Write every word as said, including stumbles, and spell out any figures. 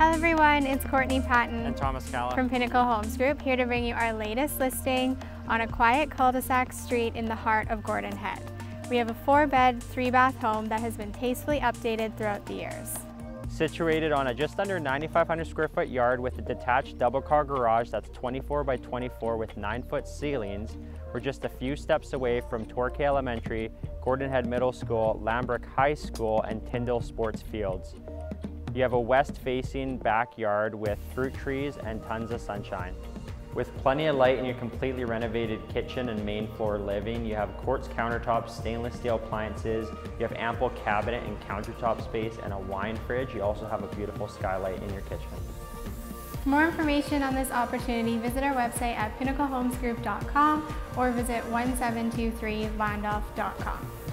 Hello everyone, it's Courtney Patton and Thomas Callahan from Pinnacle Homes Group, here to bring you our latest listing on a quiet cul-de-sac street in the heart of Gordon Head. We have a four-bed, three-bath home that has been tastefully updated throughout the years. Situated on a just under ninety-five hundred square foot yard with a detached double car garage that's twenty-four by twenty-four with nine foot ceilings, we're just a few steps away from Torquay Elementary, Gordon Head Middle School, Lambrick High School, and Tyndall Sports Fields. You have a west-facing backyard with fruit trees and tons of sunshine. With plenty of light in your completely renovated kitchen and main floor living, you have quartz countertops, stainless steel appliances, you have ample cabinet and countertop space and a wine fridge. You also have a beautiful skylight in your kitchen. For more information on this opportunity, visit our website at pinnacle homes group dot com or visit one seven two three landolph dot com.